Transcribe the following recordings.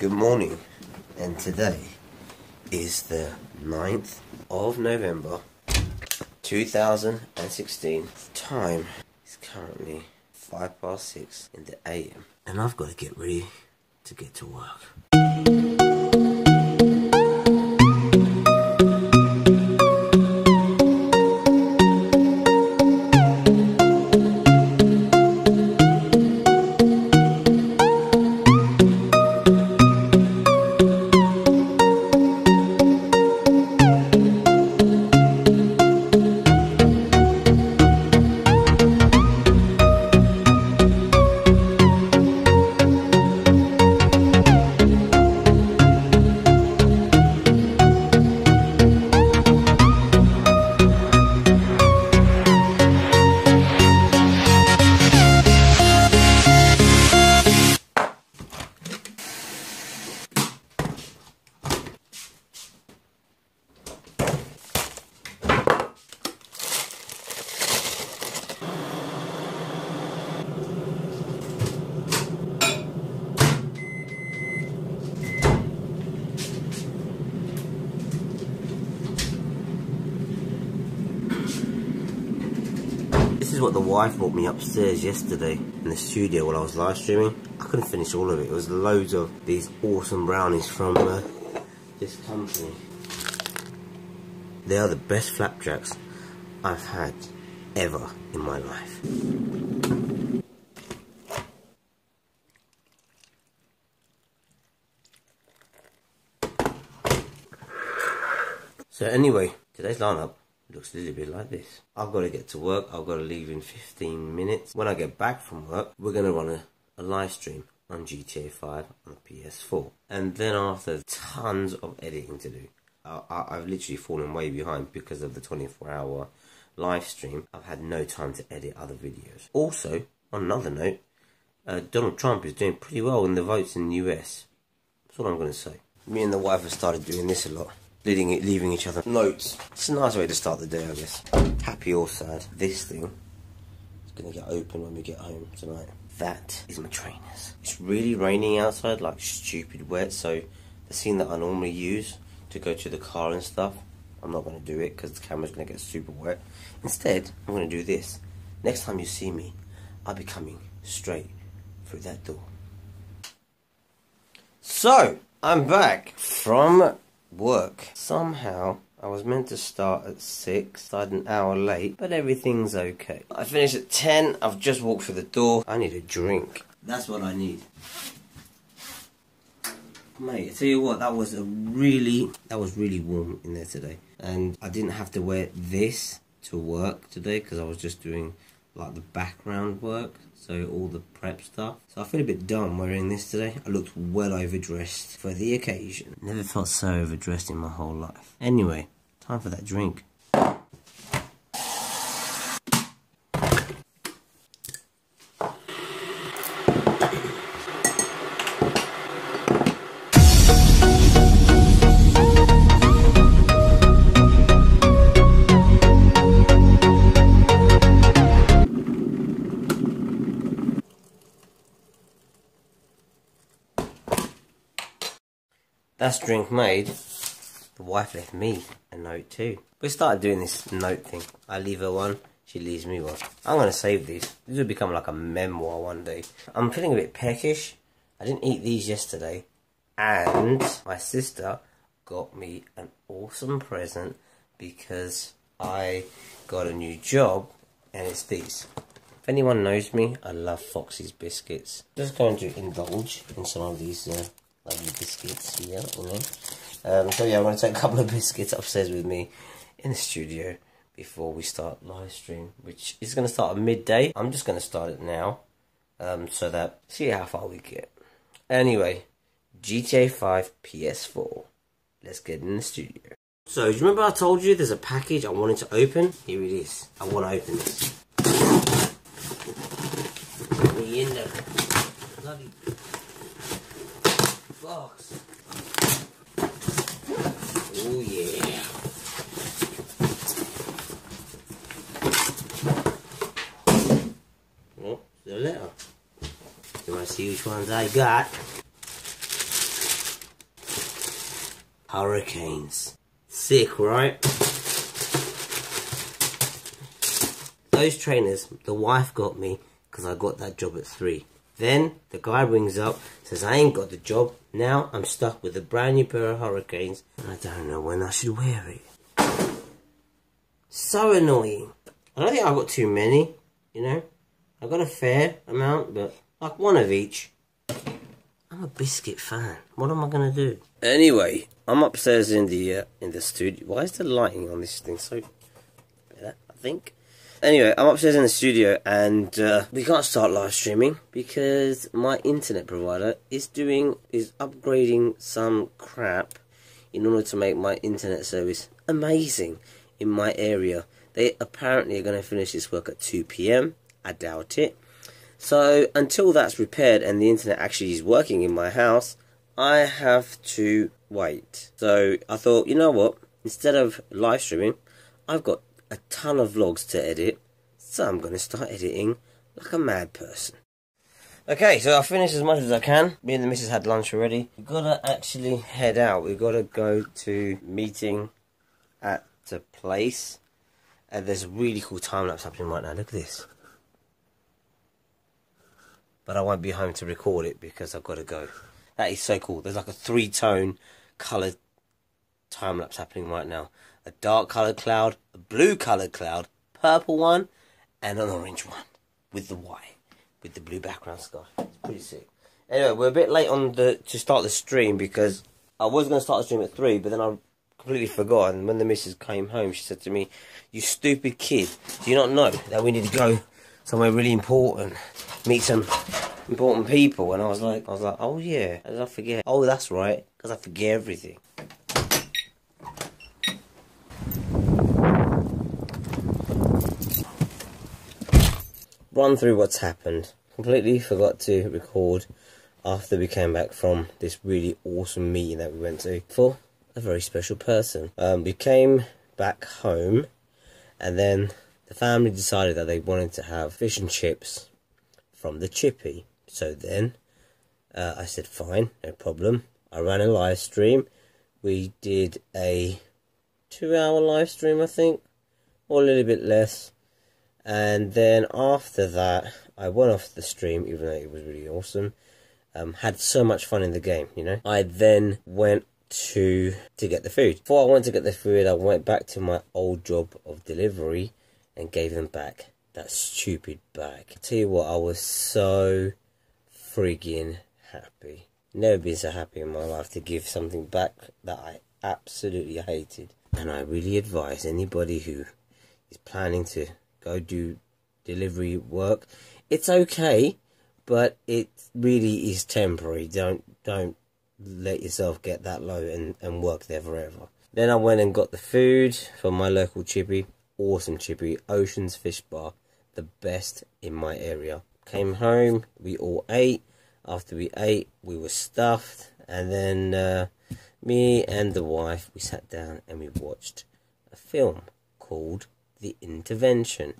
Good morning, and today is the 9th of November 2016. The time is currently 6:05 in the AM, and I've got to get ready to get to work. What the wife brought me upstairs yesterday in the studio while I was live streaming. I couldn't finish all of it. It was loads of these awesome brownies from this company. They are the best flapjacks I've had ever in my life. So anyway, today's lineup looks a little bit like this. I've got to get to work. I've got to leave in 15 minutes. When I get back from work, we're going to run a live stream on GTA 5 on the PS4. And then after, tons of editing to do. I've literally fallen way behind because of the 24-hour live stream. I've had no time to edit other videos. Also, on another note, Donald Trump is doing pretty well in the votes in the US. That's all I'm going to say. Me and the wife have started doing this a lot. Leaving each other notes. It's a nice way to start the day, I guess. Happy or sad. This thing is going to get open when we get home tonight. That is my trainers. It's really raining outside, like stupid wet, so the scene that I normally use to go to the car and stuff, I'm not going to do it because the camera's going to get super wet. Instead, I'm going to do this. Next time you see me, I'll be coming straight through that door. So, I'm back from work. Somehow I was meant to start at 6, started an hour late, but everything's okay. I finished at 10, I've just walked through the door. I need a drink. That's what I need. Mate, I tell you what, that was really warm in there today. And I didn't have to wear this to work today because I was just doing like the background work, so all the prep stuff. So I feel a bit dumb wearing this today. I looked well overdressed for the occasion. Never felt so overdressed in my whole life. Anyway, time for that drink. That's drink made. The wife left me a note too. We started doing this note thing. I leave her one, she leaves me one. I'm going to save these. These will become like a memoir one day. I'm feeling a bit peckish. I didn't eat these yesterday. And my sister got me an awesome present because I got a new job, and it's these. If anyone knows me, I love Foxy's Biscuits. Just going to indulge in some of these lovely biscuits here, you know. So yeah, I'm going to take a couple of biscuits upstairs with me in the studio before we start live stream, which is going to start at midday. I'm just going to start it now, so that, see how far we get. Anyway, GTA 5 PS4. Let's get in the studio. So, do you remember I told you there's a package I wanted to open? Here it is. I want to open this. Let me in there. Bloody box. Oh yeah. Oh, the letter. You want to see which ones I got? Hurricanes. Sick, right? Those trainers, the wife got me because I got that job at 3. Then the guy rings up, says I ain't got the job. Now I'm stuck with a brand new pair of Hurricanes and I don't know when I should wear it. So annoying. I don't think I've got too many, you know. I've got a fair amount, but like one of each. I'm a biscuit fan. What am I going to do? Anyway, I'm upstairs in the studio. Why is the lighting on this thing so better, I think? Anyway, I'm upstairs in the studio and we can't start live streaming because my internet provider is upgrading some crap in order to make my internet service amazing in my area. They apparently are going to finish this work at 2 PM. I doubt it. So until that's repaired and the internet actually is working in my house, I have to wait. So I thought, you know what? Instead of live streaming, I've got a ton of vlogs to edit, so I'm going to start editing like a mad person. Okay, so I'll finish as much as I can. Me and the missus had lunch already. We've got to actually head out. We've got to go to a meeting at a place. And there's a really cool time-lapse happening right now. Look at this. But I won't be home to record it because I've got to go. That is so cool. There's like a 3-tone coloured time-lapse happening right now. A dark coloured cloud, a blue coloured cloud, purple one, and an orange one with the white, with the blue background sky. It's pretty sick. Anyway, we're a bit late on to start the stream because I was going to start the stream at 3, but then I completely forgot. And when the missus came home, she said to me, "You stupid kid, do you not know that we need to go somewhere really important, meet some important people?" And I was like, "Oh yeah, how did I forget? Oh, that's right, because I forget everything." Run through what's happened. Completely forgot to record after we came back from this really awesome meeting that we went to for a very special person. We came back home and then the family decided that they wanted to have fish and chips from the chippy. So then I said fine, no problem. I ran a live stream. We did a 2-hour live stream, I think, or a little bit less. And then after that, I went off the stream, even though it was really awesome. Had so much fun in the game, you know. I then went to get the food. Before I went to get the food, I went back to my old job of delivery and gave them back that stupid bag. I tell you what, I was so friggin' happy. Never been so happy in my life to give something back that I absolutely hated. And I really advise anybody who is planning to go do delivery work. It's okay, but it really is temporary. Don't let yourself get that low and work there forever. Then I went and got the food from my local chippy. Awesome chippy, Ocean's Fish Bar, the best in my area. Came home, we all ate. After we ate, we were stuffed, and then me and the wife, we sat down and we watched a film called The Intervention.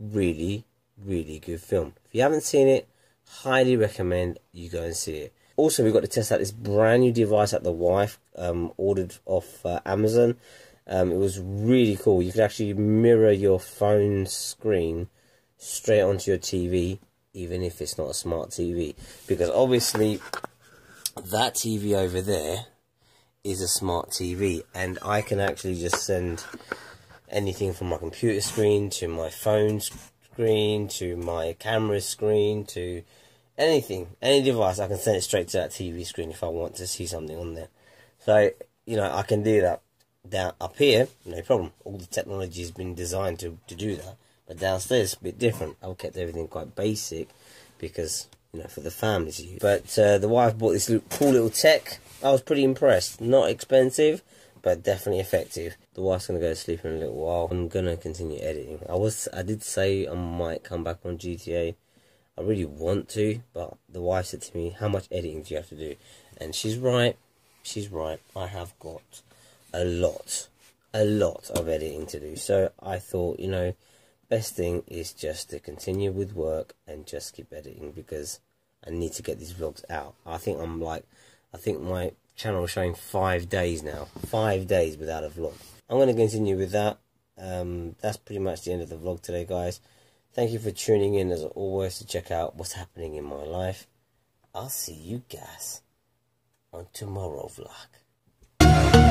Really, really good film. If you haven't seen it, highly recommend you go and see it. Also, we've got to test out this brand new device that the wife ordered off Amazon. It was really cool. You could actually mirror your phone screen straight onto your TV, even if it's not a smart TV. Because obviously, that TV over there is a smart TV, and I can actually just send anything from my computer screen to my phone screen to my camera screen to anything, any device. I can send it straight to that TV screen if I want to see something on there. So, you know, I can do that down up here, no problem. All the technology has been designed to do that, but downstairs it's a bit different. I've kept everything quite basic because, you know, for the family's use. But the wife bought this cool little tech. I was pretty impressed. Not expensive, but definitely effective. The wife's going to go to sleep in a little while. I'm going to continue editing. I did say I might come back on GTA. I really want to, but the wife said to me, "How much editing do you have to do?" And she's right. She's right. I have got a lot of editing to do. So I thought, you know, best thing is just to continue with work and just keep editing because I need to get these vlogs out. I think I'm like I think my channel is showing 5 days now. 5 days without a vlog. I'm going to continue with that. That's pretty much the end of the vlog today, guys. Thank you for tuning in, as always, to check out what's happening in my life. I'll see you guys on tomorrow's vlog.